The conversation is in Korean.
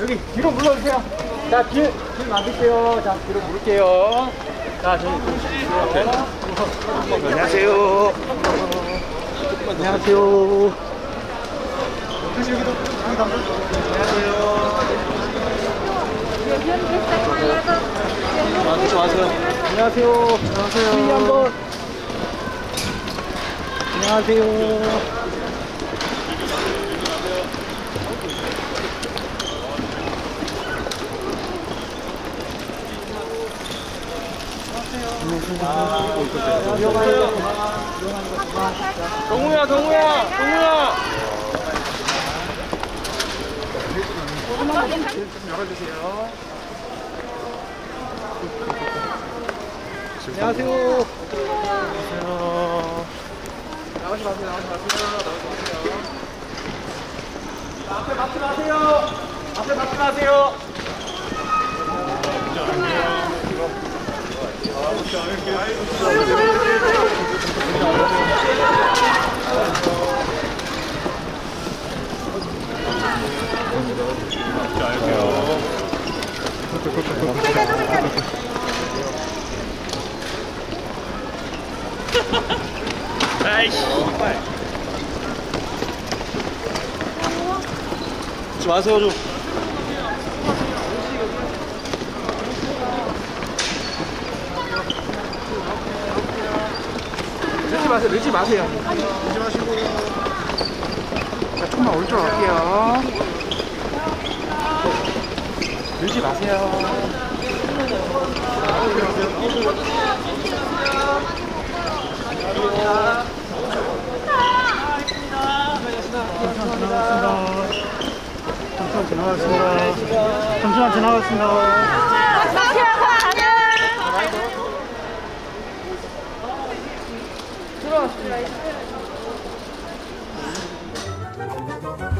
여기 뒤로 물러주세요. 자, 길 만들게요. 자, 뒤로 물을게요. 자, 저기 안녕하세요. 안녕하세요. 다시 여기도 안녕하세요. 안녕하세요. 안녕하세요. 안녕하세요. 동호야, 동호야. 좀 열어주세요. 안녕하세요. 안녕하세요. 나오지 마세요, 앞에 받지 마세요. 앞에 받지 마세요. 아이씨. 좀 와서 좀. 늦지 마세요. 늦지 마시고. 자, 조금만 오른쪽으로 갈게요. 늦지 마세요. 잠시만 지나가겠습니다. 들어왔습니다.